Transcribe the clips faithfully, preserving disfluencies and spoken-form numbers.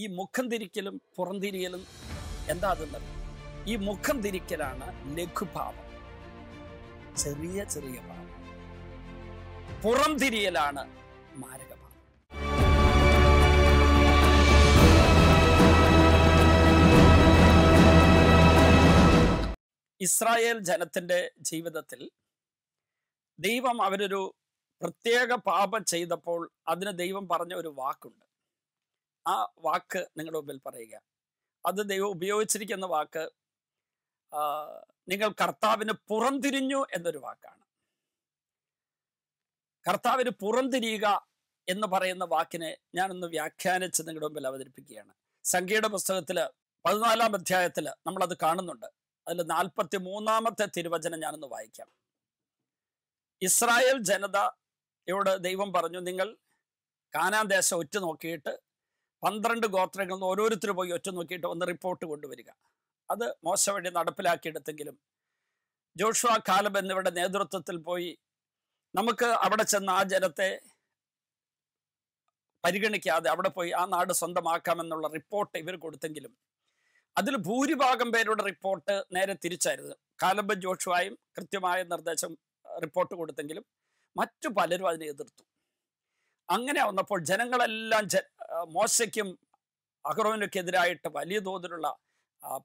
ഈ മുഖം തിരിക്കലും പുറംതിരിയലും എന്താ അതെന്ന്? ഈ മുഖം തിരിക്കലാണ് ലഘുഭാവം, ചെറിയ ചെറിയ ഭാവം. പുറംതിരിയലാണ് മാരകഭാവം. ഇസ്രായേൽ ജനത്തിൻ്റെ ജീവിതത്തിൽ ദൈവം അവരൊരു പ്രത്യേക പാപം ചെയ്തപ്പോൾ അതിന് ദൈവം പറഞ്ഞ ഒരു വാക്കുണ്ട്. ആ വാക്ക് നിങ്ങളുടെ മുമ്പിൽ പറയുക. അത് ദൈവം ഉപയോഗിച്ചിരിക്കുന്ന വാക്ക്, നിങ്ങൾ കർത്താവിന് പുറംതിരിഞ്ഞു എന്നൊരു വാക്കാണ്. കർത്താവിന് പുറംതിരിയുക എന്ന് പറയുന്ന വാക്കിനെ ഞാനൊന്ന് വ്യാഖ്യാനിച്ച് നിങ്ങളുടെ മുമ്പിൽ അവതരിപ്പിക്കുകയാണ്. സംഖ്യയുടെ പുസ്തകത്തിൽ പതിനാലാം അധ്യായത്തിൽ നമ്മളത് കാണുന്നുണ്ട്. അതിൽ നാൽപ്പത്തി മൂന്നാമത്തെ തിരുവചനം ഞാനൊന്ന് വായിക്കാം. ഇസ്രായേൽ ജനതയോട് ദൈവം പറഞ്ഞു, നിങ്ങൾ കാനാൻ ദേശം ഒറ്റ നോക്കിയിട്ട് പന്ത്രണ്ട് ഗോത്രങ്ങളിൽ നിന്ന് ഓരോരുത്തർ പോയി ഒറ്റ നോക്കിയിട്ട് ഒന്ന് റിപ്പോർട്ട് കൊണ്ടുവരിക. അത് മോശ വഴി നടപ്പിലാക്കിയെടുത്തെങ്കിലും ജോഷുവ കാലബ് എന്നിവരുടെ നേതൃത്വത്തിൽ പോയി നമുക്ക് അവിടെ ചെന്ന് ആ ജനത്തെ പരിഗണിക്കാതെ അവിടെ പോയി ആ നാട് സ്വന്തമാക്കാമെന്നുള്ള റിപ്പോർട്ട് ഇവർ കൊടുത്തെങ്കിലും അതിൽ ഭൂരിഭാഗം പേരുടെ റിപ്പോർട്ട് നേരെ തിരിച്ചായിരുന്നു. കാലബ് ജോഷുവായും കൃത്യമായ നിർദ്ദേശം റിപ്പോർട്ട് കൊടുത്തെങ്കിലും മറ്റു പലരും അതിനെ എതിർത്തു. അങ്ങനെ വന്നപ്പോൾ ജനങ്ങളെല്ലാം ജ മോശയ്ക്കും അഹ്റോനൊക്കെതിരായിട്ട് വലിയ തോതിലുള്ള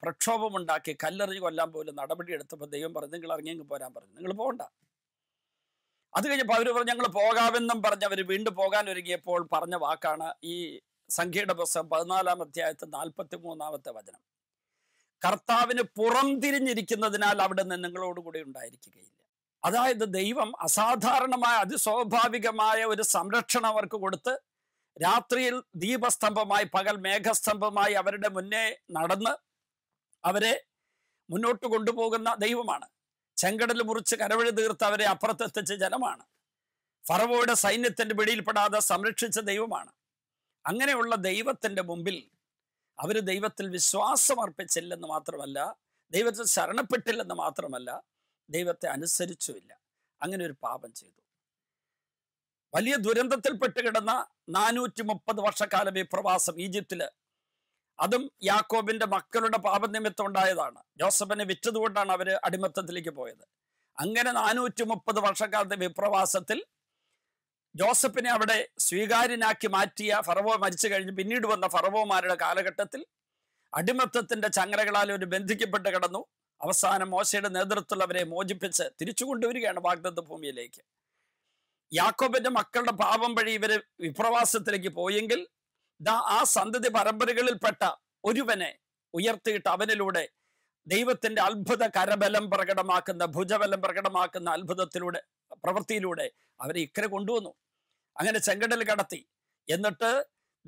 പ്രക്ഷോഭമുണ്ടാക്കി കല്ലെറിഞ്ഞ് കൊല്ലാൻ പോലും നടപടിയെടുത്തപ്പോൾ ദൈവം പറഞ്ഞു, നിങ്ങൾ ഇറങ്ങിയെങ്കിൽ പോരാൻ പറഞ്ഞു, നിങ്ങൾ പോകണ്ട. അത് കഴിഞ്ഞപ്പോൾ അവർ പറഞ്ഞു, ഞങ്ങൾ പോകാമെന്നും പറഞ്ഞ് അവർ വീണ്ടും പോകാൻ ഒരുങ്ങിയപ്പോൾ പറഞ്ഞ വാക്കാണ് ഈ സംഖ്യയുടെ പുസ്തകം പതിനാലാം അധ്യായത്തിൽ നാൽപ്പത്തി മൂന്നാമത്തെ വചനം. കർത്താവിന് പുറം തിരിഞ്ഞിരിക്കുന്നതിനാൽ അവിടെ നിന്ന് നിങ്ങളോടുകൂടി ഉണ്ടായിരിക്കുകയില്ല. അതായത് ദൈവം അസാധാരണമായ അതിസ്വാഭാവികമായ ഒരു സംരക്ഷണം അവർക്ക് കൊടുത്ത് രാത്രിയിൽ ദീപസ്തംഭമായി പകൽ മേഘസ്തംഭമായി അവരുടെ മുന്നേ നടന്ന് അവരെ മുന്നോട്ട് കൊണ്ടുപോകുന്ന ദൈവമാണ്. ചെങ്കടൽ മുറിച്ച് കരവഴി തീർത്ത് അവരെ അപ്പുറത്തെത്തിച്ച ജനമാണ്. ഫറവോയുടെ സൈന്യത്തിൻ്റെ പിടിയിൽപ്പെടാതെ സംരക്ഷിച്ച ദൈവമാണ്. അങ്ങനെയുള്ള ദൈവത്തിൻ്റെ മുമ്പിൽ അവർ ദൈവത്തിൽ വിശ്വാസം അർപ്പിച്ചില്ലെന്ന് മാത്രമല്ല, ദൈവത്തിൽ ശരണപ്പെട്ടില്ലെന്ന് മാത്രമല്ല, ദൈവത്തെ അനുസരിച്ചുമില്ല. അങ്ങനെ ഒരു പാപം ചെയ്തു. വലിയ ദുരന്തത്തിൽപ്പെട്ട് കിടന്ന നാനൂറ്റി മുപ്പത് വർഷക്കാലം ഈ പ്രവാസം ഈജിപ്തില്, അതും യാക്കോബിന്റെ മക്കളുടെ പാപനിമിത്തം ഉണ്ടായതാണ്. ജോസഫിനെ വിറ്റതുകൊണ്ടാണ് അവര് അടിമത്തത്തിലേക്ക് പോയത്. അങ്ങനെ നാനൂറ്റി മുപ്പത് വർഷക്കാലത്തെ വിപ്രവാസത്തിൽ ജോസഫിനെ അവിടെ സ്വീകാര്യനാക്കി മാറ്റിയ ഫറവോ മരിച്ചു കഴിഞ്ഞ് പിന്നീട് വന്ന ഫറവോമാരുടെ കാലഘട്ടത്തിൽ അടിമത്തത്തിന്റെ ചങ്ങലകളാൽ ഒരു ബന്ധിക്കപ്പെട്ട് കിടന്നു. അവസാനം മോശയുടെ നേതൃത്വമുള്ളവരെ മോചിപ്പിച്ച് തിരിച്ചു കൊണ്ടുവരികയാണ് വാഗ്ദത്ത ഭൂമിയിലേക്ക്. യാക്കോബിന്റെ മക്കളുടെ പാപം വഴി ഇവര് വിപ്രവാസത്തിലേക്ക് പോയെങ്കിൽ ദാ ആ സന്തതി പരമ്പരകളിൽപ്പെട്ട ഒരുവനെ ഉയർത്തിയിട്ട് അവനിലൂടെ ദൈവത്തിന്റെ അത്ഭുത കരബലം പ്രകടമാക്കുന്ന ഭുജബലം പ്രകടമാക്കുന്ന അത്ഭുതത്തിലൂടെ പ്രവൃത്തിയിലൂടെ അവരെ ഇക്കരെ കൊണ്ടുവന്നു. അങ്ങനെ ചെങ്കടൽ കടത്തി. എന്നിട്ട്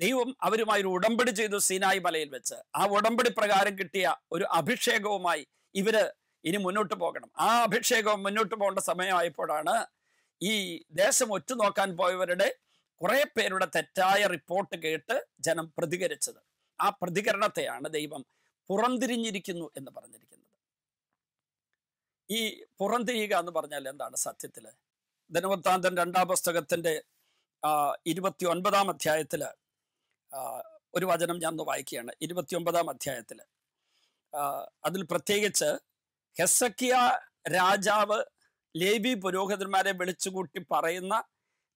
ദൈവം അവരുമായി ഒരു ഉടമ്പടി ചെയ്തു സീനായി മലയിൽ വെച്ച്. ആ ഉടമ്പടി പ്രകാരം കിട്ടിയ ഒരു അഭിഷേകവുമായി ഇവര് ഇനി മുന്നോട്ട് പോകണം. ആ അഭിഷേകവും മുന്നോട്ട് പോകേണ്ട സമയമായപ്പോഴാണ് ഈ ദേശം ഒറ്റുനോക്കാൻ പോയവരുടെ കുറെ പേരുടെ തെറ്റായ റിപ്പോർട്ട് കേട്ട് ജനം പ്രതികരിച്ചത്. ആ പ്രതികരണത്തെയാണ് ദൈവം പുറംതിരിഞ്ഞിരിക്കുന്നു എന്ന് പറഞ്ഞിരിക്കുന്നത്. ഈ പുറംതിരിയുക എന്ന് പറഞ്ഞാൽ എന്താണ് സത്യത്തിൽ? ദിനവൃത്താന്തം രണ്ടാം പുസ്തകത്തിൻ്റെ ഇരുപത്തി ഒൻപതാം അധ്യായത്തിൽ ഒരു വചനം ഞാൻ വായിക്കുകയാണ്. ഇരുപത്തി ഒൻപതാം അധ്യായത്തിൽ അതിൽ പ്രത്യേകിച്ച് ഹെസക്കിയ രാജാവ് ലേവി പുരോഹിതന്മാരെ വിളിച്ചുകൂട്ടി പറയുന്ന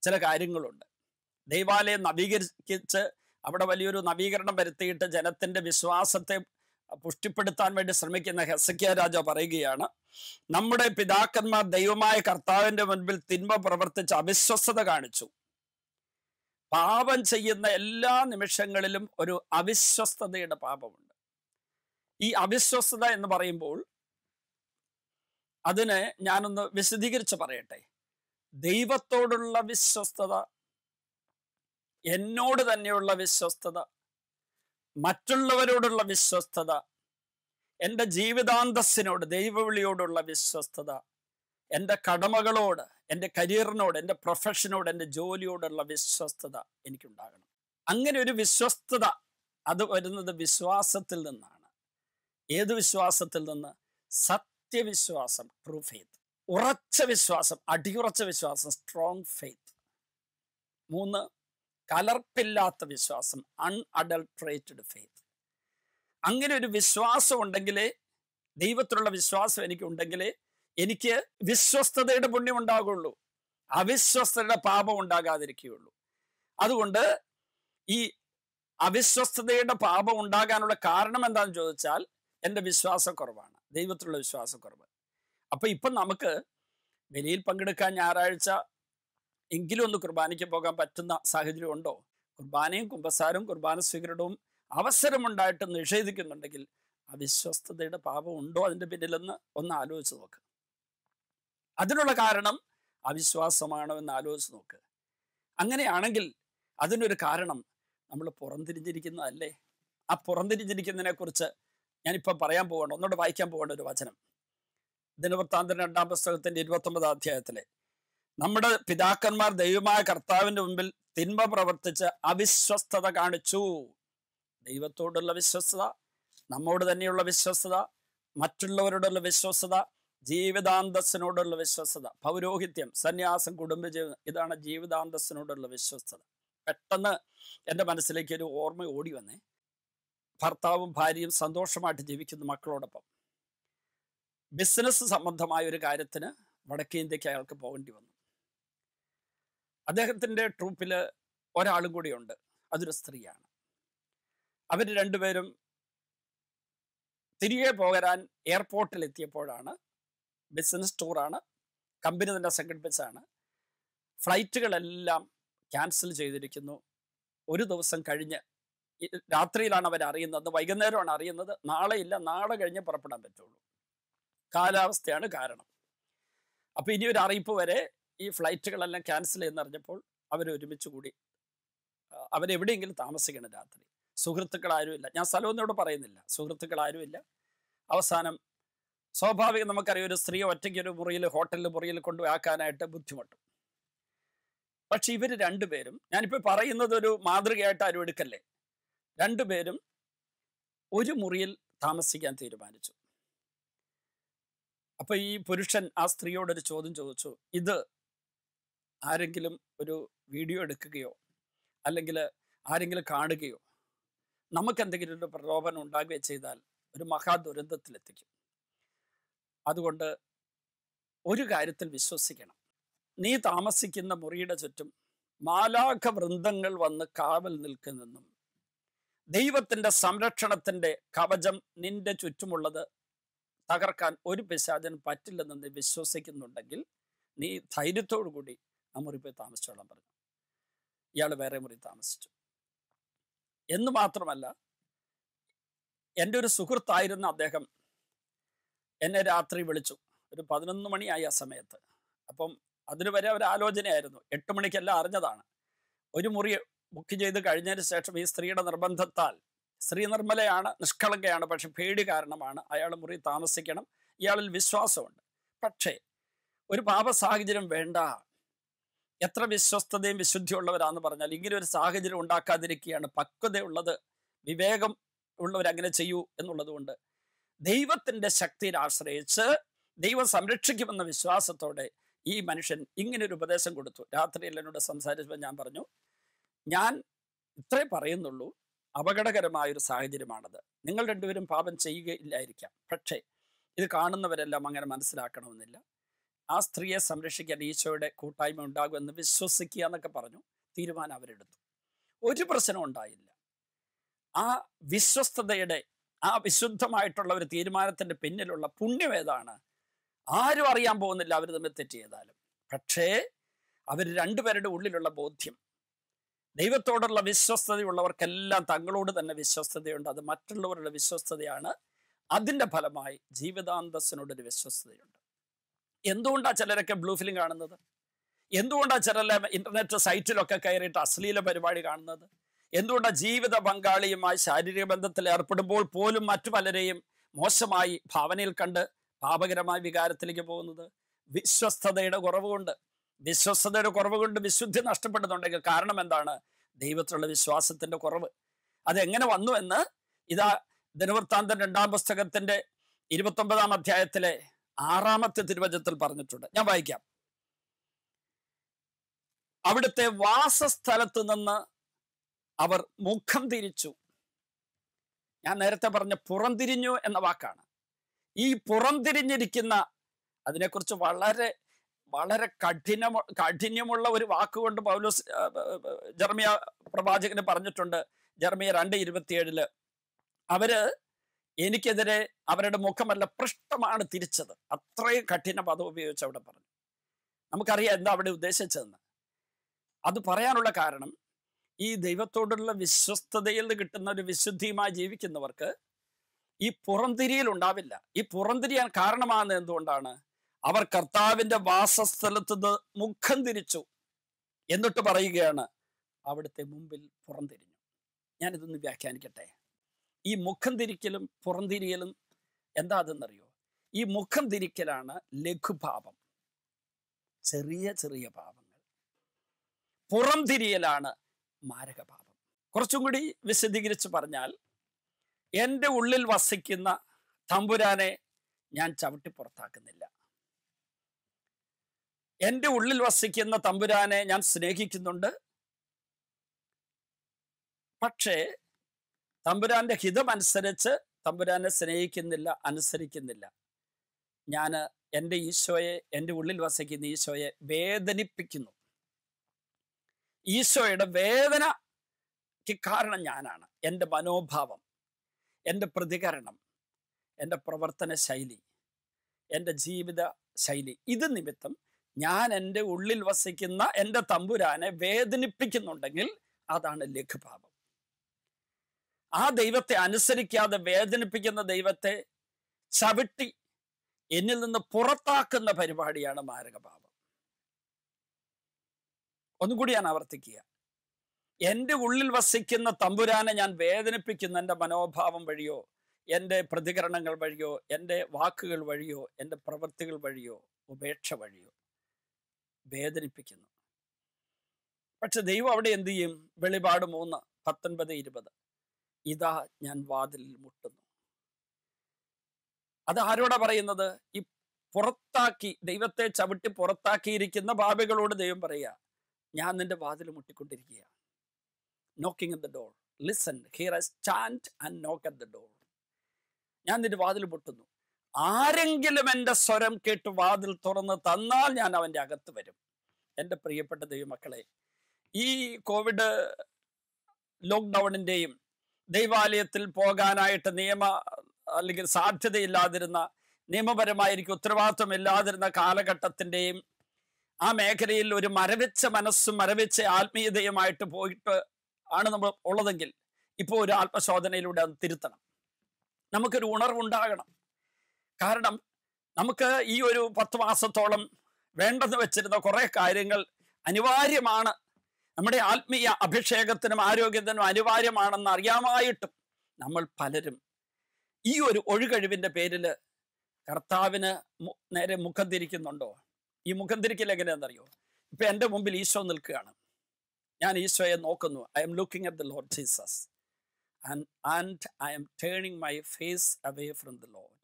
ചില കാര്യങ്ങളുണ്ട്. ദൈവാലയം നവീകരിച്ച് അവിടെ വലിയൊരു നവീകരണം വരുത്തിയിട്ട് ജനത്തിൻ്റെ വിശ്വാസത്തെ പുഷ്ടിപ്പെടുത്താൻ വേണ്ടി ശ്രമിക്കുന്ന ഹെസക്കിയ രാജാവ് പറയുകയാണ്, നമ്മുടെ പിതാക്കന്മാർ ദൈവമായ കർത്താവിൻ്റെ മുൻപിൽ തിന്മ പ്രവർത്തിച്ച് അവിശ്വസ്തത കാണിച്ചു. പാപം ചെയ്യുന്ന എല്ലാ നിമിഷങ്ങളിലും ഒരു അവിശ്വസ്തതയുടെ പാപമുണ്ട്. ഈ അവിശ്വസ്തത എന്ന് പറയുമ്പോൾ അതിനെ ഞാനൊന്ന് വിശദീകരിച്ച് പറയട്ടെ. ദൈവത്തോടുള്ള വിശ്വസ്തത, എന്നോട് തന്നെയുള്ള വിശ്വസ്തത, മറ്റുള്ളവരോടുള്ള വിശ്വസ്തത, എൻ്റെ ജീവിതാന്തസ്സിനോട് ദൈവവിളിയോടുള്ള വിശ്വസ്തത, എൻ്റെ കടമകളോട്, എൻ്റെ കരിയറിനോട്, എൻ്റെ പ്രൊഫഷനോട്, എൻ്റെ ജോലിയോടുള്ള വിശ്വസ്തത എനിക്കുണ്ടാകണം. അങ്ങനെ ഒരു വിശ്വസ്തത അത് വരുന്നത് വിശ്വാസത്തിൽ നിന്നാണ്. ഏത് വിശ്വാസത്തിൽ നിന്ന്? സത്യവിശ്വാസം, ട്രൂ ഫെയ്ത്ത്, ഉറച്ച വിശ്വാസം, അടിയുറച്ച വിശ്വാസം, സ്ട്രോങ് ഫെയ്ത്ത്. മൂന്ന്, കലർപ്പില്ലാത്ത വിശ്വാസം, അൺഅഡൾട്രേറ്റഡ് ഫെയ്ത്ത്. അങ്ങനെ ഒരു വിശ്വാസം ഉണ്ടെങ്കിലേ, ദൈവത്തിലുള്ള വിശ്വാസം എനിക്കുണ്ടെങ്കിലേ എനിക്ക് വിശ്വസ്തതയുടെ പുണ്യം ഉണ്ടാകുള്ളൂ, അവിശ്വസ്തയുടെ പാപം ഉണ്ടാകാതിരിക്കുകയുള്ളൂ. അതുകൊണ്ട് ഈ അവിശ്വസ്തയുടെ പാപം ഉണ്ടാകാനുള്ള കാരണം എന്താണെന്ന് ചോദിച്ചാൽ എൻ്റെ വിശ്വാസക്കുറവാണ്, ദൈവത്തിലുള്ള വിശ്വാസക്കുറവ്. അപ്പം ഇപ്പം നമുക്ക് ബലിയിൽ പങ്കെടുക്കാൻ ഞായറാഴ്ച എങ്കിലും ഒന്ന് കുർബാനയ്ക്ക് പോകാൻ പറ്റുന്ന സാഹചര്യം ഉണ്ടോ? കുർബാനയും കുമ്പസാരവും കുർബാന സ്വീകരണവും അവസരമുണ്ടായിട്ട് നിഷേധിക്കുന്നുണ്ടെങ്കിൽ അവിശ്വസ്തയുടെ പാപം ഉണ്ടോ അതിൻ്റെ പിന്നിലെന്ന് ഒന്ന് ആലോചിച്ച് നോക്ക്. അതിനുള്ള കാരണം അവിശ്വാസമാണോ എന്ന് ആലോചിച്ച് നോക്ക്. അങ്ങനെയാണെങ്കിൽ അതിനൊരു കാരണം നമ്മൾ പുറംതിരിഞ്ഞിരിക്കുന്നതല്ലേ? ആ പുറംതിരിഞ്ഞിരിക്കുന്നതിനെ കുറിച്ച് ഞാനിപ്പം പറയാൻ പോകണ്ട, ഒന്നുകൂടെ വായിക്കാൻ പോകേണ്ട ഒരു വചനം ദിനവൃത്താന്തം രണ്ടാം പുസ്തകത്തിൻ്റെ ഇരുപത്തൊമ്പതാം അധ്യായത്തിലെ, നമ്മുടെ പിതാക്കന്മാർ ദൈവമായ കർത്താവിൻ്റെ മുമ്പിൽ തിന്മ പ്രവർത്തിച്ച് അവിശ്വസ്തത കാണിച്ചു. ദൈവത്തോടുള്ള വിശ്വസ്തത, നമ്മോട് തന്നെയുള്ള വിശ്വസ്തത, മറ്റുള്ളവരോടുള്ള വിശ്വസ്തത, ജീവിതാന്തസ്സിനോടുള്ള വിശ്വസ്തത, പൗരോഹിത്യം, സന്യാസം, കുടുംബജീവിതം, ഇതാണ് ജീവിതാന്തസ്സിനോടുള്ള വിശ്വസ്തത. പെട്ടെന്ന് എൻ്റെ മനസ്സിലേക്ക് ഒരു ഓർമ്മ ഓടി വന്നേ, ഭർത്താവും ഭാര്യയും സന്തോഷമായിട്ട് ജീവിക്കുന്ന മക്കളോടൊപ്പം ബിസിനസ് സംബന്ധമായ ഒരു കാര്യത്തിന് വടക്കേ ഇന്ത്യക്ക് അയാൾക്ക് പോകേണ്ടി വന്നു. അദ്ദേഹത്തിൻ്റെ ട്രൂപ്പിൽ ഒരാളും കൂടിയുണ്ട്, അതൊരു സ്ത്രീയാണ്. അവർ രണ്ടുപേരും തിരികെ പോകാൻ എയർപോർട്ടിലെത്തിയപ്പോഴാണ്, ബിസിനസ് ടൂറാണ്, കമ്പനി തന്നെ സംഘടിപ്പിച്ചാണ്, ഫ്ലൈറ്റുകളെല്ലാം ക്യാൻസൽ ചെയ്തിരിക്കുന്നു. ഒരു ദിവസം കഴിഞ്ഞ്, രാത്രിയിലാണ് അവർ അറിയുന്നത്, വൈകുന്നേരമാണ് അറിയുന്നത്, നാളെ ഇല്ല, നാളെ കഴിഞ്ഞ് പുറപ്പെടാൻ പറ്റുള്ളൂ, കാലാവസ്ഥയാണ് കാരണം. അപ്പോൾ ഇനി ഒരു അറിയിപ്പ് വരെ ഈ ഫ്ലൈറ്റുകളെല്ലാം ക്യാൻസൽ ചെയ്യുന്നറിഞ്ഞപ്പോൾ അവരൊരുമിച്ച് കൂടി അവരെവിടെയെങ്കിലും താമസിക്കണം രാത്രി. സുഹൃത്തുക്കളാരുമില്ല, ഞാൻ സ്ഥലമൊന്നും ഇവിടെ പറയുന്നില്ല, സുഹൃത്തുക്കളാരുമില്ല. അവസാനം സ്വാഭാവികം നമുക്കറിയാം, ഒരു സ്ത്രീ ഒറ്റയ്ക്ക് ഒരു മുറിയിൽ, ഹോട്ടലിൽ മുറിയിൽ കൊണ്ടുപോയാക്കാനായിട്ട് ബുദ്ധിമുട്ടും. പക്ഷെ ഇവർ രണ്ടുപേരും, ഞാനിപ്പോൾ പറയുന്നത് ഒരു മാതൃകയായിട്ട് ആരും എടുക്കല്ലേ, രണ്ടുപേരും ഒരു മുറിയിൽ താമസിക്കാൻ തീരുമാനിച്ചു. അപ്പോൾ ഈ പുരുഷൻ ആ സ്ത്രീയോടൊരു ചോദ്യം ചോദിച്ചു, ഇത് ആരെങ്കിലും ഒരു വീഡിയോ എടുക്കുകയോ അല്ലെങ്കിൽ ആരെങ്കിലും കാണുകയോ നമുക്കെന്തെങ്കിലും ഒരു പ്രലോഭനം ഉണ്ടാകുകയോ ചെയ്താൽ ഒരു മഹാദുരന്തത്തിലെത്തിക്കും. അതുകൊണ്ട് ഒരു കാര്യത്തിൽ വിശ്വസിക്കണം, നീ താമസിക്കുന്ന മുറിയുടെ ചുറ്റും മാലാഖ വൃന്ദങ്ങൾ വന്ന് കാവൽ നിൽക്കുന്നെന്നും ദൈവത്തിൻ്റെ സംരക്ഷണത്തിൻ്റെ കവചം നിന്റെ ചുറ്റുമുള്ളത് തകർക്കാൻ ഒരു പിശാചിന് പറ്റില്ലെന്ന് നീ വിശ്വസിക്കുന്നുണ്ടെങ്കിൽ നീ ധൈര്യത്തോടു കൂടി ആ മുറി പോയി താമസിച്ചോളാൻ പറഞ്ഞു. ഇയാൾ വേറെ മുറി താമസിച്ചു. എന്ന് മാത്രമല്ല, എൻ്റെ ഒരു സുഹൃത്തായിരുന്ന അദ്ദേഹം എന്നെ രാത്രി വിളിച്ചു, ഒരു പതിനൊന്ന് മണിയായി ആ സമയത്ത്. അപ്പം അതിനുവരെ ഒരു ആലോചനയായിരുന്നു, എട്ട് മണിക്കെല്ലാം അറിഞ്ഞതാണ്. ഒരു മുറി ബുക്ക് ചെയ്ത് കഴിഞ്ഞതിന് ശേഷം ഈ സ്ത്രീയുടെ നിർബന്ധത്താൽ, സ്ത്രീ നിർമ്മലയാണ്, നിഷ്കളങ്കയാണ്, പക്ഷെ പേടി കാരണമാണ്, അയാൾ മുറി താമസിക്കണം, ഇയാളിൽ വിശ്വാസമുണ്ട്, പക്ഷേ ഒരു പാപ സാഹചര്യം വേണ്ട, എത്ര വിശ്വസ്തതയും വിശുദ്ധിയുള്ളവരാന്ന് പറഞ്ഞാൽ ഇങ്ങനെ ഒരു സാഹചര്യം ഉണ്ടാക്കാതിരിക്കുകയാണ് പക്വതയുള്ളത്, വിവേകം ഉള്ളവരങ്ങനെ ചെയ്യൂ എന്നുള്ളത് കൊണ്ട് ദൈവത്തിൻ്റെ ശക്തിയിൽ ആശ്രയിച്ച് ദൈവം സംരക്ഷിക്കുമെന്ന വിശ്വാസത്തോടെ ഈ മനുഷ്യൻ ഇങ്ങനൊരു ഉപദേശം കൊടുത്തു. രാത്രിയിൽ എന്നോട് സംസാരിച്ചപ്പോൾ ഞാൻ പറഞ്ഞു, ഞാൻ ഇത്രേ പറയുന്നുള്ളൂ, അപകടകരമായൊരു സാഹചര്യമാണത്, നിങ്ങൾ രണ്ടുപേരും പാപം ചെയ്യുകയില്ലായിരിക്കാം, പക്ഷേ ഇത് കാണുന്നവരെല്ലാം അങ്ങനെ മനസ്സിലാക്കണമെന്നില്ല, ആ സ്ത്രീയെ സംരക്ഷിക്കാൻ ഈശോയുടെ കൂട്ടായ്മ ഉണ്ടാകുമെന്ന് വിശ്വസിക്കുക എന്നൊക്കെ പറഞ്ഞു. തീരുമാനം അവരെടുത്തു, ഒരു പ്രശ്നം ഉണ്ടായില്ല. ആ വിശ്വസ്തയുടെ, ആ വിശുദ്ധമായിട്ടുള്ള ഒരു തീരുമാനത്തിൻ്റെ പിന്നിലുള്ള പുണ്യം ഏതാണ്? ആരും അറിയാൻ പോകുന്നില്ല അവർ തമ്മിൽ തെറ്റ് ചെയ്താലും. പക്ഷേ അവർ രണ്ടുപേരുടെ ഉള്ളിലുള്ള ബോധ്യം, ദൈവത്തോടുള്ള വിശ്വസ്തതയുള്ളവർക്കെല്ലാം തങ്ങളോട് തന്നെ വിശ്വസ്തതയുണ്ട്, അത് മറ്റുള്ളവരുടെ വിശ്വസ്തതയാണ്, അതിൻ്റെ ഫലമായി ജീവിതാന്തസ്സിനോടൊരു വിശ്വസ്തതയുണ്ട്. എന്തുകൊണ്ടാണ് ചിലരൊക്കെ ബ്ലൂ ഫിലിം കാണുന്നത്? എന്തുകൊണ്ടാണ് ചിലരെ ഇൻ്റർനെറ്റ് സൈറ്റിലൊക്കെ കയറിയിട്ട് അശ്ലീല പരിപാടി കാണുന്നത്? എന്തുകൊണ്ടാണ് ജീവിത പങ്കാളിയുമായി ശാരീരിക ബന്ധത്തിൽ ഏർപ്പെടുമ്പോൾ പോലും മറ്റു പലരെയും മോശമായി ഭാവനയിൽ കണ്ട് പാപകരമായ വികാരത്തിലേക്ക് പോകുന്നത്? വിശ്വസ്തതയുടെ കുറവുകൊണ്ട്. വിശ്വസ്തതയുടെ കുറവ് കൊണ്ട് വിശുദ്ധി നഷ്ടപ്പെടുന്നുണ്ടെങ്കിൽ കാരണം എന്താണ്? ദൈവത്തിലുള്ള വിശ്വാസത്തിൻ്റെ കുറവ്. അതെങ്ങനെ വന്നു എന്ന് ഇതാ ദിനവൃത്താന്തം രണ്ടാം പുസ്തകത്തിൻ്റെ ഇരുപത്തൊമ്പതാം അധ്യായത്തിലെ ആറാമത്തെ തിരുവചനത്തിൽ പറഞ്ഞിട്ടുണ്ട്. ഞാൻ വായിക്കാം. അവിടുത്തെ വാസസ്ഥലത്ത് നിന്ന് അവർ മുഖം തിരിച്ചു. ഞാൻ നേരത്തെ പറഞ്ഞ പുറംതിരിഞ്ഞു എന്ന വാക്കാണ്. ഈ പുറംതിരിഞ്ഞിരിക്കുന്ന, അതിനെക്കുറിച്ച് വളരെ വളരെ കഠിന കാഠിന്യമുള്ള ഒരു വാക്കുകൊണ്ട് പൗലോസ് ജെറമിയ പ്രവാചകന് പറഞ്ഞിട്ടുണ്ട്. ജെറമിയ രണ്ട് ഇരുപത്തിയേഴില് അവര് എനിക്കെതിരെ അവരുടെ മുഖമല്ല പൃഷ്ഠമാണ് തിരിച്ചത്. അത്രയും കഠിന പദം ഉപയോഗിച്ച് അവിടെ പറഞ്ഞു. നമുക്കറിയാം എന്താ അവിടെ ഉദ്ദേശിച്ചതെന്ന്. അത് പറയാനുള്ള കാരണം, ഈ ദൈവത്തോടുള്ള വിശ്വസ്തതയിൽ കിട്ടുന്ന ഒരു വിശുദ്ധിയുമായി ജീവിക്കുന്നവർക്ക് ഈ പുറംതിരിയിൽ ഉണ്ടാവില്ല. ഈ പുറംതിരിയാൻ കാരണമാകുന്നത് എന്തുകൊണ്ടാണ്? അവർ കർത്താവിൻ്റെ വാസസ്ഥലത്ത് മുഖം തിരിച്ചു. എന്നിട്ട് പറയുകയാണ്, അവിടുത്തെ മുമ്പിൽ പുറംതിരിഞ്ഞു. ഞാനിതൊന്ന് വ്യാഖ്യാനിക്കട്ടെ. ഈ മുഖം തിരിക്കലും പുറംതിരിയലും എന്താ അതെന്നറിയോ? ഈ മുഖം തിരിക്കലാണ് ലഘുഭാവം, ചെറിയ ചെറിയ പാപങ്ങൾ. പുറംതിരിയലാണ് മാരകഭാവം. കുറച്ചും കൂടി വിശദീകരിച്ച് പറഞ്ഞാൽ, എൻ്റെ ഉള്ളിൽ വസിക്കുന്ന തമ്പുരാനെ ഞാൻ ചവിട്ടി പുറത്താക്കുന്നില്ല. എൻ്റെ ഉള്ളിൽ വസിക്കുന്ന തമ്പുരാനെ ഞാൻ സ്നേഹിക്കുന്നുണ്ട്. പക്ഷേ തമ്പുരാൻ്റെ ഹിതമനുസരിച്ച് തമ്പുരാനെ സ്നേഹിക്കുന്നില്ല, അനുസരിക്കുന്നില്ല. ഞാൻ എൻ്റെ ഈശോയെ, എൻ്റെ ഉള്ളിൽ വസിക്കുന്ന ഈശോയെ വേദനിപ്പിക്കുന്നു. ഈശോയുടെ വേദനയ്ക്ക് കാരണം ഞാനാണ്. എൻ്റെ മനോഭാവം, എൻ്റെ പ്രതികരണം, എൻ്റെ പ്രവർത്തന ശൈലി, എൻ്റെ ജീവിത ശൈലി, ഇത് നിമിത്തം ഞാൻ എൻ്റെ ഉള്ളിൽ വസിക്കുന്ന എൻ്റെ തമ്പുരാനെ വേദനിപ്പിക്കുന്നുണ്ടെങ്കിൽ അതാണ് ലഘുഭാവം. ആ ദൈവത്തെ അനുസരിക്കാതെ വേദനിപ്പിക്കുന്ന ദൈവത്തെ ചവിട്ടി എന്നിൽ നിന്ന് പുറത്താക്കുന്ന പരിപാടിയാണ് മാരകഭാവം. ഒന്നുകൂടി ഞാൻ ആവർത്തിക്കുക. എൻ്റെ ഉള്ളിൽ വസിക്കുന്ന തമ്പുരാനെ ഞാൻ വേദനിപ്പിക്കുന്ന എൻ്റെ മനോഭാവം വഴിയോ, എൻ്റെ പ്രതികരണങ്ങൾ വഴിയോ, എൻ്റെ വാക്കുകൾ വഴിയോ, എൻ്റെ പ്രവൃത്തികൾ വഴിയോ, ഉപേക്ഷ വഴിയോ വേദനിപ്പിക്കുന്നു. പക്ഷെ ദൈവം അവിടെ എന്തു ചെയ്യും? വെളിപാട് മൂന്ന് പത്തൊൻപത് ഇരുപത്, ഇതാ ഞാൻ വാതിലിൽ മുട്ടുന്നു. അത് ആരോടാ പറയുന്നത്? ഈ പുറത്താക്കി, ദൈവത്തെ ചവിട്ടി പുറത്താക്കിയിരിക്കുന്ന പാപികളോട് ദൈവം പറയുക, ഞാൻ നിന്റെ വാതിൽ മുട്ടിക്കൊണ്ടിരിക്കുക. Knocking at the door, listen here I stand and knock at the door. ഞാൻ നിന്റെ വാതിൽ മുട്ടുന്നു. ആരെങ്കിലും എൻ്റെ സ്വരം കേട്ട് വാതിൽ തുറന്ന് തന്നാൽ ഞാൻ അവൻ്റെ അകത്ത് വരും. എൻ്റെ പ്രിയപ്പെട്ട ദൈവമക്കളെ, ഈ കോവിഡ് ലോക്ക്ഡൗണിൻ്റെയും ദൈവാലയത്തിൽ പോകാനായിട്ട് നിയമ അല്ലെങ്കിൽ സാധ്യതയില്ലാതിരുന്ന, നിയമപരമായിരിക്കും ഉത്തരവാദിത്വമില്ലാതിരുന്ന കാലഘട്ടത്തിൻ്റെയും ആ മേഖലയിൽ ഒരു മരവിച്ച മനസ്സും മരവിച്ച ആത്മീയതയുമായിട്ട് പോയിട്ട് ആണ് നമ്മൾ ഉള്ളതെങ്കിൽ ഇപ്പോൾ ഒരു ആത്മശോധനയിലൂടെ അത് തിരുത്തണം. നമുക്കൊരു ഉണർവുണ്ടാകണം. കാരണം നമുക്ക് ഈ ഒരു പത്ത് മാസത്തോളം വേണ്ടെന്ന് വെച്ചിരുന്ന കുറേ കാര്യങ്ങൾ അനിവാര്യമാണ്, നമ്മുടെ ആത്മീയ അഭിഷേകത്തിനും ആരോഗ്യത്തിനും അനിവാര്യമാണെന്ന് അറിയാമായിട്ടും നമ്മൾ പലരും ഈ ഒരു ഒഴികഴിവിൻ്റെ പേരിൽ കർത്താവിന് നേരെ മുഖം തിരിക്കുന്നുണ്ടോ? ഈ മുഖം തിരിക്കൽ എങ്ങനെയാണെന്നറിയോ? ഇപ്പം എൻ്റെ മുമ്പിൽ ഈശോ നിൽക്കുകയാണ്. ഞാൻ ഈശോയെ നോക്കുന്നു. I'm looking at the Lord Jesus and and I'm turning my face away from the Lord.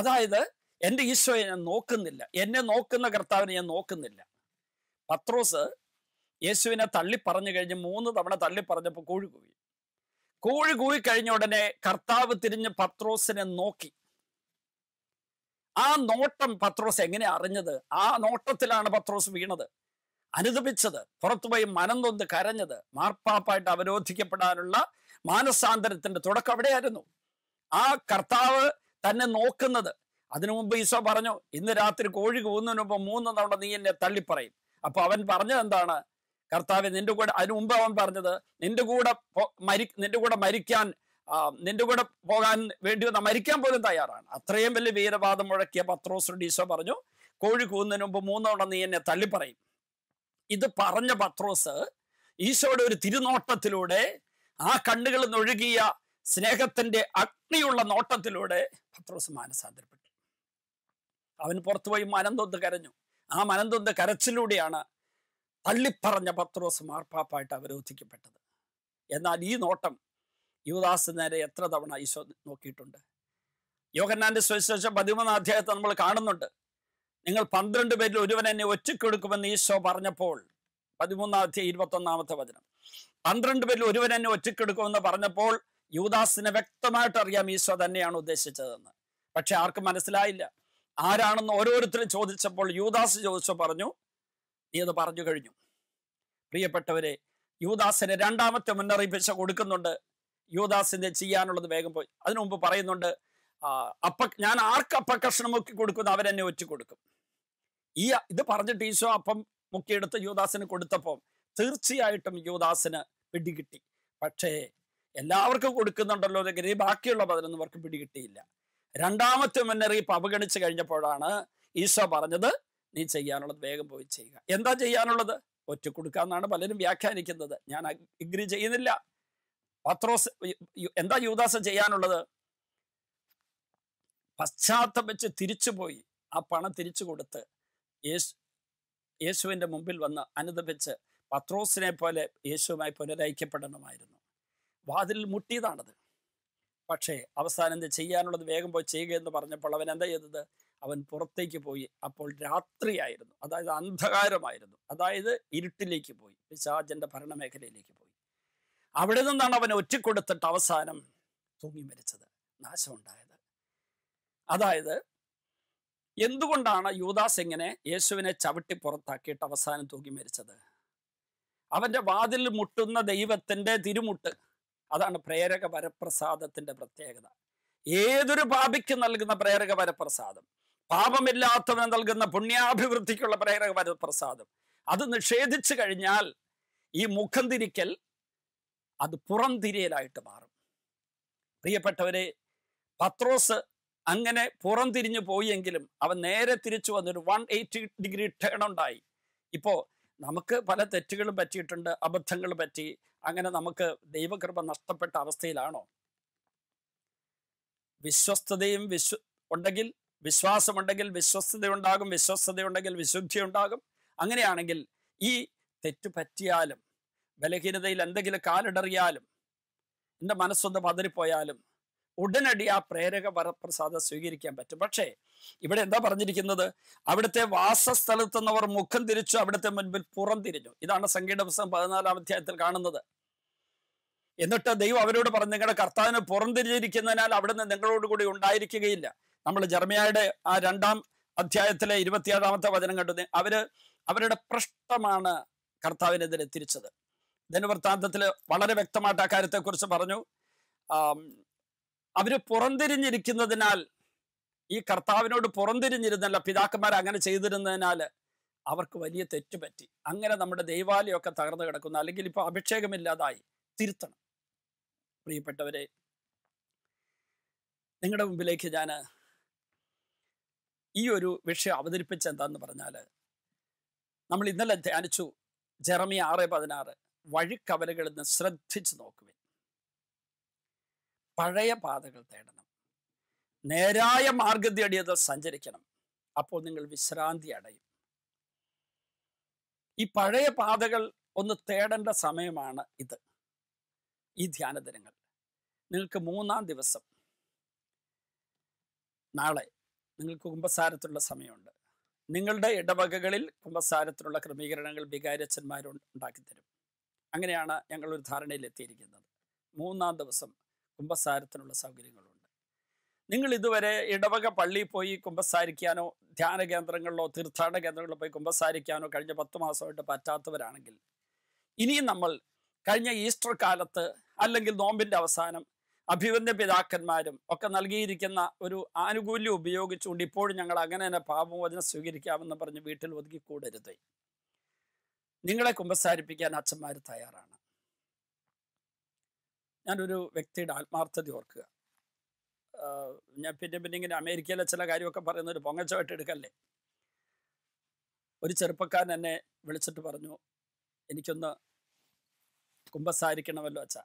അതായത് എൻ്റെ ഈശോയെ ഞാൻ നോക്കുന്നില്ല, എന്നെ നോക്കുന്ന കർത്താവിനെ ഞാൻ നോക്കുന്നില്ല. പത്രോസ് യേശുവിനെ തള്ളിപ്പറഞ്ഞു കഴിഞ്ഞ് മൂന്ന് തവണ തള്ളിപ്പറഞ്ഞപ്പോൾ കോഴി കൂവി. കോഴി കൂവി കഴിഞ്ഞ ഉടനെ കർത്താവ് തിരിഞ്ഞ് പത്രോസിനെ നോക്കി. ആ നോട്ടം പത്രോസ് എങ്ങനെ അറിഞ്ഞത്? ആ നോട്ടത്തിലാണ് പത്രോസ് വീണത്, അനുദപിച്ചത്, പുറത്തുപോയി മനം നൊന്ത് കരഞ്ഞത്. മാർപ്പാപ്പായിട്ട് അവരോധിക്കപ്പെടാനുള്ള മാനസാന്തരത്തിൻ്റെ തുടക്കം എവിടെയായിരുന്നു? ആ കർത്താവ് തന്നെ നോക്കുന്നത്. അതിനു മുമ്പ് ഈശോ പറഞ്ഞു, ഇന്ന് രാത്രി കോഴി കൂവുന്നതിന് മുമ്പ് മൂന്ന് തവണ നീ എന്നെ തള്ളിപ്പറയും. അപ്പൊ അവൻ പറഞ്ഞത് എന്താണ്? കർത്താവ് നിന്റെ കൂടെ, അതിനു മുമ്പ് അവൻ പറഞ്ഞത്, നിന്റെ കൂടെ മരി നിന്റെ കൂടെ മരിക്കാൻ നിന്റെ കൂടെ പോകാൻ വേണ്ടി വന്ന മരിക്കാൻ പോലും തയ്യാറാണ്. അത്രയും വലിയ വീരവാദം മുഴക്കിയ പത്രോസിനോട് ഈശോ പറഞ്ഞു, കോഴി കൂവുന്നതിന് മുമ്പ് മൂന്ന് തവണ നീ എന്നെ തള്ളിപ്പറയും. ഇത് പറഞ്ഞ പത്രോസ് ഈശോയുടെ ഒരു തിരുനോട്ടത്തിലൂടെ, ആ കണ്ണുകളിൽ നിന്നൊഴുകിയ സ്നേഹത്തിന്റെ അഗ്നിയുള്ള നോട്ടത്തിലൂടെ പത്രോസ് മാനസാന്തരപ്പെട്ടു. അവൻ പുറത്തുപോയി മനംതൊന്ന് കരഞ്ഞു. ആ മനംതൊന്ന് കരച്ചിലൂടെയാണ് തള്ളിപ്പറഞ്ഞ പത്രോസ് മാർപ്പാപ്പായിട്ട് അവരോധിക്കപ്പെട്ടത്. എന്നാൽ ഈ നോട്ടം യൂദാസ് നേരെ എത്ര തവണ ഈശോ നോക്കിയിട്ടുണ്ട്? യോഹന്നാന്റെ സുവിശേഷം പതിമൂന്നാം അധ്യായത്തെ നമ്മൾ കാണുന്നുണ്ട്. നിങ്ങൾ പന്ത്രണ്ട് പേരിൽ ഒരുവൻ എന്നെ ഒറ്റയ്ക്കെടുക്കുമെന്ന് ഈശോ പറഞ്ഞപ്പോൾ, പതിമൂന്നാമത്തെ ഇരുപത്തൊന്നാമത്തെ വചനം. പന്ത്രണ്ട് പേരിൽ ഒരുവൻ എന്നെ ഒറ്റക്കെടുക്കുമെന്ന് പറഞ്ഞപ്പോൾ യൂദാസിനെ വ്യക്തമായിട്ട് അറിയാം ഈശോ തന്നെയാണ് ഉദ്ദേശിച്ചതെന്ന്. പക്ഷെ ആർക്കും മനസ്സിലായില്ല ആരാണെന്ന്. ഓരോരുത്തരും ചോദിച്ചപ്പോൾ യൂദാസ് ചോദിച്ചു പറഞ്ഞു നീ അത് പറഞ്ഞു കഴിഞ്ഞു. പ്രിയപ്പെട്ടവരെ, യൂദാസിന് രണ്ടാമത്തെ മുന്നറിയിപ്പിച്ച കൊടുക്കുന്നുണ്ട്. യൂദാസിന്റെ ചെയ്യാനുള്ളത് വേഗം പോയി. അതിനു മുമ്പ് പറയുന്നുണ്ട് അപ്പ ഞാൻ ആർക്ക് അപ്പക്കഷ്ണം മുക്കി കൊടുക്കുന്നു അവരെന്നെ ഒറ്റ കൊടുക്കും. ഈ ഇത് പറഞ്ഞിട്ട് ഈശോ അപ്പം മുക്കിയെടുത്ത് യൂദാസിന് കൊടുത്തപ്പം തീർച്ചയായിട്ടും യൂദാസിന് പിടികിട്ടി. പക്ഷേ എല്ലാവർക്കും കൊടുക്കുന്നുണ്ടല്ലോ എങ്കിൽ ബാക്കിയുള്ള പതിനൊന്നും പേർക്ക് പിടികിട്ടിയില്ല. രണ്ടാമത്തെ മുന്നറിയിപ്പ് അവഗണിച്ചു കഴിഞ്ഞപ്പോഴാണ് ഈശോ പറഞ്ഞത് നീ ചെയ്യാനുള്ളത് വേഗം പോയി ചെയ്യുക. എന്താ ചെയ്യാനുള്ളത്? ഒറ്റ കൊടുക്കാന്നാണ് പലരും വ്യാഖ്യാനിക്കുന്നത്. ഞാൻ അഗ്രി ചെയ്യുന്നില്ല. പത്രോസ് എന്താ യൂദാസ് ചെയ്യാനുള്ളത്? പശ്ചാത്തപിച്ച് തിരിച്ചുപോയി ആ പണം തിരിച്ചു കൊടുത്ത് യേശു യേശുവിൻ്റെ മുമ്പിൽ വന്ന് അനുദപിച്ച് പത്രോസിനെ പോലെ യേശുവുമായി പുനരൈക്യപ്പെടണമായിരുന്നു. വാതിൽ മുട്ടിയതാണത്. പക്ഷേ അവസാനം എന്ത് ചെയ്യാനുള്ളത് വേഗം പോയി ചെയ്യുക എന്ന് പറഞ്ഞപ്പോൾ അവൻ എന്താ ചെയ്തത്? അവൻ പുറത്തേക്ക് പോയി. അപ്പോൾ രാത്രിയായിരുന്നു, അതായത് അന്ധകാരമായിരുന്നു, അതായത് ഇരുട്ടിലേക്ക് പോയി, പിശാചിൻ്റെ ഭരണമേഖലയിലേക്ക് പോയി. അവിടെ നിന്നാണ് അവൻ ഒറ്റിക്കൊടുത്തിട്ട് അവസാനം തൂങ്ങി മരിച്ചത്, നാശമുണ്ടായത്. അതായത് എന്തുകൊണ്ടാണ് യൂദാസ് ഇങ്ങനെ യേശുവിനെ ചവിട്ടി പുറത്താക്കിയിട്ട് അവസാനം തൂങ്ങി മരിച്ചത്? അവൻ്റെ വാതിൽ മുട്ടുന്ന ദൈവത്തിൻ്റെ തിരുമുട്ട്, അതാണ് പ്രേരക വരപ്രസാദത്തിൻ്റെ പ്രത്യേകത. ഏതൊരു പാപിക്ക് നൽകുന്ന പ്രേരക വരപ്രസാദം, പാപമില്ലാത്തവന് നൽകുന്ന പുണ്യാഭിവൃദ്ധിക്കുള്ള പ്രേരക വരപ്രസാദം, അത് നിഷേധിച്ചു കഴിഞ്ഞാൽ ഈ മുഖം തിരിക്കൽ അത് പുറംതിരിയലായിട്ട് മാറും. പ്രിയപ്പെട്ടവരെ, പത്രോസ് അങ്ങനെ പുറംതിരിഞ്ഞു പോയെങ്കിലും അവൻ നേരെ തിരിച്ചു വന്നൊരു വൺ എയ്റ്റി ഡിഗ്രി ടേൺ ഉണ്ടായി. ഇപ്പോൾ നമുക്ക് പല തെറ്റുകളും പറ്റിയിട്ടുണ്ട്, അബദ്ധങ്ങൾ പറ്റി. അങ്ങനെ നമുക്ക് ദൈവകൃപ നഷ്ടപ്പെട്ട അവസ്ഥയിലാണോ? വിശ്വസ്തതയും വിശ്വ ഉണ്ടെങ്കിൽ വിശ്വാസമുണ്ടെങ്കിൽ വിശ്വസ്തതയുണ്ടാകും, വിശ്വസ്തതയുണ്ടെങ്കിൽ വിശുദ്ധി ഉണ്ടാകും. അങ്ങനെയാണെങ്കിൽ ഈ തെറ്റ് പറ്റിയാലും ബലഹീനതയിൽ എന്തെങ്കിലും കാലിടറിയാലും എൻ്റെ മനസ്സൊന്ന് പതറിപ്പോയാലും ഉടനടി ആ പ്രേരക വരപ്രസാദം സ്വീകരിക്കാൻ പറ്റും. പക്ഷേ ഇവിടെ എന്താ പറഞ്ഞിരിക്കുന്നത്? അവിടുത്തെ വാസസ്ഥലത്ത് നിന്നവർ മുഖം തിരിച്ചു അവിടുത്തെ മുൻപിൽ പുറം തിരിഞ്ഞു. ഇതാണ് സംഗീത പുസ്തകം പതിനാലാം അധ്യായത്തിൽ കാണുന്നത്. എന്നിട്ട് ദൈവം അവരോട് പറഞ്ഞു നിങ്ങളുടെ കർത്താവിന് പുറം തിരിഞ്ഞിരിക്കുന്നതിനാൽ അവിടുന്ന് നിങ്ങളോട് കൂടി ഉണ്ടായിരിക്കുകയില്ല. നമ്മൾ ജെറമ്യായുടെ ആ രണ്ടാം അധ്യായത്തിലെ ഇരുപത്തിയേഴാമത്തെ വചനം കണ്ടു. അവര് അവരുടെ പ്രശ്നമാണ് കർത്താവിനെതിരെ തിരിച്ചത്. ദിനവൃത്താന്തത്തിൽ വളരെ വ്യക്തമായിട്ട് ആ കാര്യത്തെക്കുറിച്ച് പറഞ്ഞു. അവര് പുറംതിരിഞ്ഞിരിക്കുന്നതിനാൽ, ഈ കർത്താവിനോട് പുറംതിരിഞ്ഞിരുന്നല്ല, പിതാക്കന്മാർ അങ്ങനെ ചെയ്തിരുന്നതിനാൽ അവർക്ക് വലിയ തെറ്റുപറ്റി. അങ്ങനെ നമ്മുടെ ദൈവാലയമൊക്കെ തകർന്നു കിടക്കുന്നു, അല്ലെങ്കിൽ ഇപ്പോൾ അഭിഷേകമില്ലാതായി. തിരുത്തണം. പ്രിയപ്പെട്ടവരെ, നിങ്ങളുടെ മുമ്പിലേക്ക് ഞാൻ ഈ ഒരു വിഷയം അവതരിപ്പിച്ച എന്താന്ന് പറഞ്ഞാൽ, നമ്മൾ ഇന്നലെ ധ്യാനിച്ചു ജെറമ്യ ആറ് പതിനാറ്, വഴിക്കവലകളിൽ നിന്ന് ശ്രദ്ധിച്ചു നോക്കുവിൻ, പഴയ പാതകൾ തേടണം, നേരായ മാർഗത്തിലൂടെ സഞ്ചരിക്കണം, അപ്പോൾ നിങ്ങൾ വിശ്രാന്തി അടയും. ഈ പഴയ പാതകൾ ഒന്ന് തേടേണ്ട സമയമാണ് ഇത്. ഈ ധ്യാനദിനങ്ങൾ നിങ്ങൾക്ക് മൂന്നാം ദിവസം നാളെ നിങ്ങൾക്ക് കുമ്പസാരത്തിലുള്ള സമയമുണ്ട്. നിങ്ങളുടെ ഇടവകകളിൽ കുമ്പസാരത്തിലുള്ള ക്രമീകരണങ്ങൾ വികാരിയച്ഛന്മാർ ഉണ്ടാക്കി തരും. അങ്ങനെയാണ് ഞങ്ങളൊരു ധാരണയിൽ എത്തിയിരിക്കുന്നത്. മൂന്നാം ദിവസം കുമ്പസാരത്തിനുള്ള സൗകര്യങ്ങളുണ്ട്. നിങ്ങൾ ഇതുവരെ ഇടവക പള്ളിയിൽ പോയി കുമ്പസാരിക്കാനോ ധ്യാന കേന്ദ്രങ്ങളിലോ തീർത്ഥാടന കേന്ദ്രങ്ങളിലോ പോയി കുമ്പസാരിക്കാനോ കഴിഞ്ഞ പത്ത് മാസമായിട്ട് പറ്റാത്തവരാണെങ്കിൽ, ഇനിയും നമ്മൾ കഴിഞ്ഞ ഈസ്റ്റർ കാലത്ത് അല്ലെങ്കിൽ നോമ്പിൻ്റെ അവസാനം അഭിവന്യ പിതാക്കന്മാരും ഒക്കെ നൽകിയിരിക്കുന്ന ഒരു ആനുകൂല്യം ഉപയോഗിച്ചുകൊണ്ട് ഇപ്പോഴും ഞങ്ങൾ അങ്ങനെ തന്നെ പാപമോചനം സ്വീകരിക്കാമെന്ന് പറഞ്ഞ് വീട്ടിൽ ഒതുക്കിക്കൂടരുത്. നിങ്ങളെ കുമ്പസാരിപ്പിക്കാൻ അച്ഛന്മാർ തയ്യാറാണ്. ഞാനൊരു വ്യക്തിയുടെ ആത്മാർത്ഥത ഓർക്കുക. ഞാൻ പിന്നെ പിന്നെ ഇങ്ങനെ അമേരിക്കയിലെ ചില കാര്യമൊക്കെ പറയുന്ന ഒരു പൊങ്ങച്ചമായിട്ട് എടുക്കല്ലേ. ഒരു ചെറുപ്പക്കാരൻ എന്നെ വിളിച്ചിട്ട് പറഞ്ഞു എനിക്കൊന്ന് കുമ്പസാരിക്കണമല്ലോ അച്ഛാ.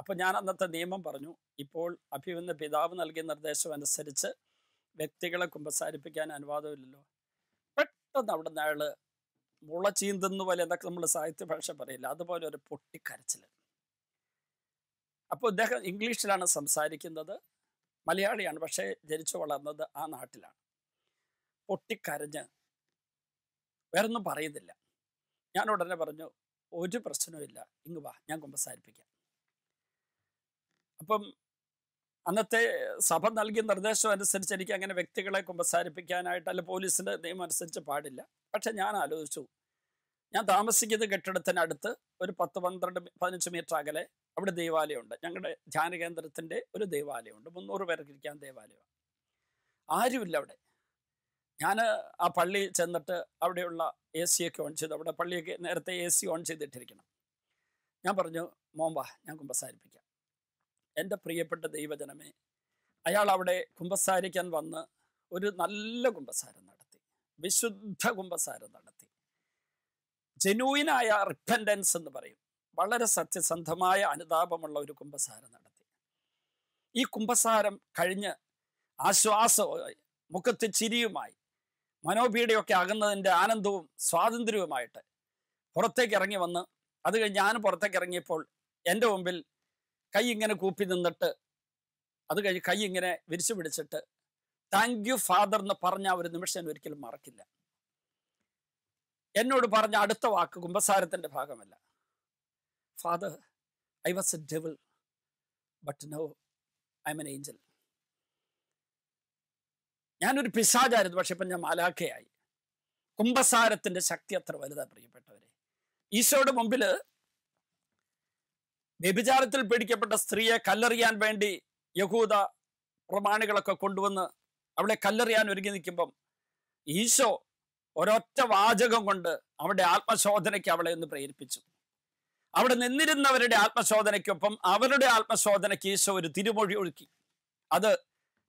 അപ്പോൾ ഞാൻ അന്നത്തെ നിയമം പറഞ്ഞു, ഇപ്പോൾ അഭിവന്യ പിതാവ് നൽകിയ നിർദ്ദേശം അനുസരിച്ച് വ്യക്തികളെ കുമ്പസാരിപ്പിക്കാൻ അനുവാദമില്ലല്ലോ. പെട്ടെന്ന് അവിടെ നിന്ന് അയാൾ മുള ചീന്തുന്ന പോലെ, എന്തൊക്കെ നമ്മൾ സാഹിത്യ ഭാഷ പറയില്ല, അതുപോലെ ഒരു പൊട്ടിക്കരച്ചിൽ. അപ്പോൾ അദ്ദേഹം ഇംഗ്ലീഷിലാണ് സംസാരിക്കുന്നത്, മലയാളിയാണ്, പക്ഷേ ജനിച്ചു വളർന്നത് ആ നാട്ടിലാണ്. പൊട്ടിക്കരഞ്ഞ് വേറൊന്നും പറയുന്നില്ല. ഞാൻ ഉടനെ പറഞ്ഞു, ഒരു പ്രശ്നവുമില്ല, ഇങ്ങ് വാ, ഞാൻ കുമ്പസാരിപ്പിക്കാം. അപ്പം അന്നത്തെ സഭ നൽകിയ നിർദ്ദേശം അനുസരിച്ച് എനിക്ക് അങ്ങനെ വ്യക്തികളെ കുമ്പസാരിപ്പിക്കാനായിട്ട് അല്ല, പോലീസിൻ്റെ നിയമം അനുസരിച്ച് പാടില്ല. പക്ഷെ ഞാൻ ആലോചിച്ചു, ഞാൻ താമസിക്കുന്ന കെട്ടിടത്തിനടുത്ത് ഒരു പത്ത് പന്ത്രണ്ട് പതിനഞ്ച് മീറ്റർ അകലെ അവിടെ ദേവാലയമുണ്ട്. ഞങ്ങളുടെ ധ്യാന കേന്ദ്രത്തിൻ്റെ ഒരു ദേവാലയമുണ്ട്, മുന്നൂറ് പേർക്ക് ഇരിക്കാൻ ദേവാലയമാണ്. ആരുമില്ല അവിടെ. ഞാൻ ആ പള്ളി ചെന്നിട്ട് അവിടെയുള്ള എ സിയൊക്കെ ഓൺ ചെയ്തു. അവിടെ പള്ളിയൊക്കെ നേരത്തെ എ സി ഓൺ ചെയ്തിട്ടിരിക്കണം. ഞാൻ പറഞ്ഞു, മോമ്പ, ഞാൻ കുമ്പസാരിപ്പിക്കാം. എൻ്റെ പ്രിയപ്പെട്ട ദൈവജനമേ, അയാൾ അവിടെ കുമ്പസാരിക്കാൻ വന്ന് ഒരു നല്ല കുമ്പസാരം നടത്തി, വിശുദ്ധ കുമ്പസാരം നടത്തി. ജെനുവിനായ റിപ്പൻഡൻസ് എന്ന് പറയും, വളരെ സത്യസന്ധമായ അനുതാപമുള്ള ഒരു കുമ്പസാരം നടത്തി. ഈ കുമ്പസാരം കഴിഞ്ഞ് ആശ്വാസമായി, മുഖത്ത് ചിരിയുമായി, മനോപീഠയൊക്കെ അകന്നതിൻ്റെ ആനന്ദവും സ്വാതന്ത്ര്യവുമായിട്ട് പുറത്തേക്ക് ഇറങ്ങി വന്ന്, അത് കഴിഞ്ഞ് ഞാൻ പുറത്തേക്ക് ഇറങ്ങിയപ്പോൾ എൻ്റെ മുമ്പിൽ കൈ ഇങ്ങനെ കൂപ്പി നിന്നിട്ട്, അത് കഴിഞ്ഞ് കൈ ഇങ്ങനെ വിരിച്ചു പിടിച്ചിട്ട് താങ്ക് യു ഫാദർ എന്ന് പറഞ്ഞ ഒരു നിമിഷം ഞാൻ ഒരിക്കലും മറക്കില്ല. എന്നോട് പറഞ്ഞ അടുത്ത വാക്ക് കുമ്പസാരത്തിൻ്റെ ഭാഗമല്ല, father I was a devil but now I am an angel. ഞാനൊരു പിശാചായിരുന്നു, പക്ഷെ ഇപ്പം ഞാൻ മാലാഖയായി. കുംഭസാരത്തിൻ്റെ ശക്തി അത്ര വലുതാ പ്രിയപ്പെട്ടവരെ. ഈശോയുടെ മുമ്പിൽ വ്യഭിചാരത്തിൽ പിടിക്കപ്പെട്ട സ്ത്രീയെ കല്ലെറിയാൻ വേണ്ടി യഹൂദ പ്രമാണികളൊക്കെ കൊണ്ടുവന്ന് അവളെ കല്ലെറിയാൻ ഒരുങ്ങി നിൽക്കുമ്പം ഈശോ ഒരൊറ്റ വാചകം കൊണ്ട് അവിടെ ആത്മശോധനയ്ക്ക് അവളെ ഒന്ന് പ്രേരിപ്പിച്ചു. അവിടെ നിന്നിരുന്നവരുടെ ആത്മശോധനയ്ക്കൊപ്പം അവരുടെ ആത്മശോധനയ്ക്ക് ഈശോ ഒരു തിരുമൊഴി ഒഴുക്കി, അത്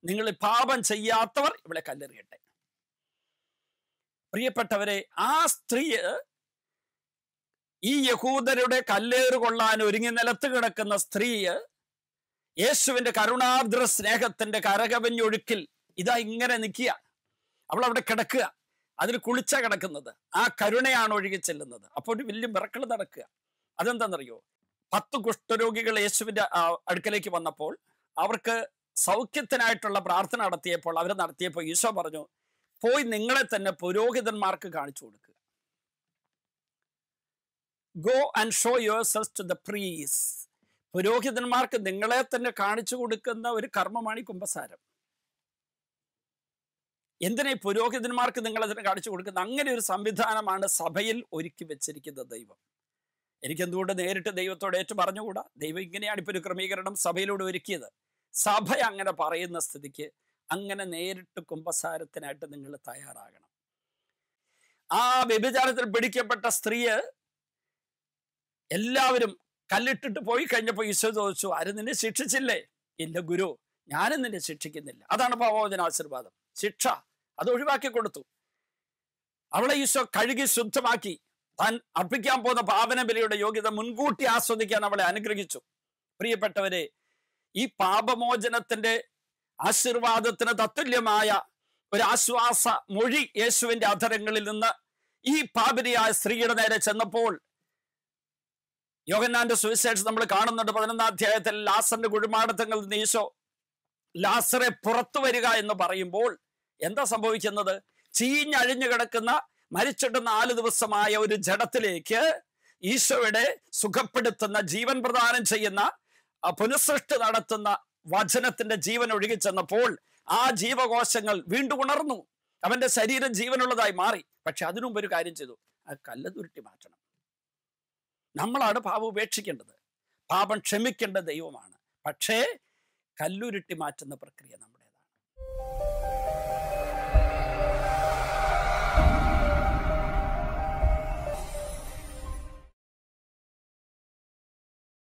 നിങ്ങൾ പാപം ചെയ്യാത്തവർ ഇവിടെ കല്ലെറിയട്ടെ. പ്രിയപ്പെട്ടവരെ, ആ സ്ത്രീ ഈ യഹൂദരുടെ കല്ലേറ് കൊള്ളാൻ ഒരുങ്ങി നിലത്ത് കിടക്കുന്ന സ്ത്രീ യേശുവിൻ്റെ കരുണാർദ്ര സ്നേഹത്തിൻ്റെ കരകവിഞ്ഞൊഴുക്കിൽ ഇതാ ഇങ്ങനെ നിൽക്കുക. അവളവിടെ കിടക്കുക, അതിൽ കുളിച്ച കിടക്കുന്നത്, ആ കരുണയാണ് ഒഴുകി ചെല്ലുന്നത്. അപ്പോൾ ഒരു വലിയ മിറക്കിൾ നടക്കുക. അതെന്താണെന്നറിയോ, പത്ത് കുഷ്ഠരോഗികൾ യേശുവിൻ്റെ അടുക്കലേക്ക് വന്നപ്പോൾ അവർക്ക് സൗഖ്യത്തിനായിട്ടുള്ള പ്രാർത്ഥന നടത്തിയപ്പോൾ അവർ നടത്തിയപ്പോൾ ഈശോ പറഞ്ഞു, പോയി നിങ്ങളെ തന്നെ പുരോഹിതന്മാർക്ക് കാണിച്ചു കൊടുക്കുക. Go and show yourself to the priest. പുരോഹിതന്മാർക്ക് നിങ്ങളെ തന്നെ കാണിച്ചു കൊടുക്കുന്ന ഒരു കർമ്മമാണ് ഈ കുമ്പസാരം. എന്തിനാ പുരോഹിതന്മാർക്ക് നിങ്ങളെ തന്നെ കാണിച്ചു കൊടുക്കുന്നത്? അങ്ങനെ ഒരു സംവിധാനമാണ് സഭയിൽ ഒരുക്കി വെച്ചിരിക്കുന്ന ദൈവം. എനിക്കെന്തുകൊണ്ട് നേരിട്ട് ദൈവത്തോട് ഏറ്റു പറഞ്ഞുകൂടാ? ദൈവം ഇങ്ങനെയാണ് ഇപ്പോൾ ഒരു ക്രമീകരണം സഭയിലൂടെ ഒരുക്കിയത്. സഭ അങ്ങനെ പറയുന്ന സ്ഥിതിക്ക് അങ്ങനെ നേരിട്ട് കുമ്പസാരത്തിനായിട്ട് നിങ്ങൾ തയ്യാറാകണം. ആ വ്യഭിചാരത്തിൽ പിടിക്കപ്പെട്ട സ്ത്രീയെ എല്ലാവരും കല്ലിട്ടിട്ട് പോയി കഴിഞ്ഞപ്പോൾ ഈശോ ചോദിച്ചു, ആരും നിന്നെ ശിക്ഷിച്ചില്ലേ? ഇല്ല ഗുരു, ഞാനും നിന്നെ ശിക്ഷിക്കുന്നില്ല. അതാണ് പാപമോചന ആശീർവാദം, ശിക്ഷ. അത് ഒഴിവാക്കി കൊടുത്തു. അവളെ ഈശോ കഴുകി ശുദ്ധമാക്കി. താൻ അർപ്പിക്കാൻ പോകുന്ന പാവന ബലിയുടെ യോഗ്യത മുൻകൂട്ടി ആസ്വദിക്കാൻ അവളെ അനുഗ്രഹിച്ചു. പ്രിയപ്പെട്ടവരെ, ഈ പാപമോചനത്തിൻ്റെ ആശീർവാദത്തിന് തത്തുല്യമായ ഒരു ആശ്വാസ മൊഴി യേശുവിൻ്റെ അധരങ്ങളിൽ നിന്ന് ഈ പാപിനിയായ സ്ത്രീയുടെ നേരെ ചെന്നപ്പോൾ യോഹന്നാന്റെ സുവിശേഷം നമ്മൾ കാണുന്നുണ്ട്. പതിനൊന്നാം അധ്യായത്തിൽ ലാസറിന്റെ കുഴിമാടത്തിൽ നിന്ന് ഈശോ ലാസറെ പുറത്തു വരിക എന്ന് പറയുമ്പോൾ എന്താ സംഭവിക്കുന്നത്? ചീഞ്ഞഴിഞ്ഞു കിടക്കുന്ന മരിച്ചിട്ട് നാല് ദിവസമായ ഒരു ജഡത്തിലേക്ക് ഈശോയുടെ സുഖപ്പെടുത്തുന്ന, ജീവൻ പ്രദാനം ചെയ്യുന്ന, പുനഃസൃഷ്ടി നടത്തുന്ന വചനത്തിന്റെ ജീവൻ ഒഴുകി ചെന്നപ്പോൾ ആ ജീവകോശങ്ങൾ വീണ്ടും ഉണർന്നു. അവന്റെ ശരീരം ജീവനുള്ളതായി മാറി. പക്ഷെ അതിനുമുമ്പ് ഒരു കാര്യം ചെയ്തു, ആ കല്ല് തുരുട്ടി മാറ്റണം. നമ്മളാണ് പാപം ഉപേക്ഷിക്കേണ്ടത്, പാപം ക്ഷമിക്കേണ്ട ദൈവമാണ്. പക്ഷേ കല്ലുരുട്ടി മാറ്റുന്ന പ്രക്രിയ നമ്മുടെ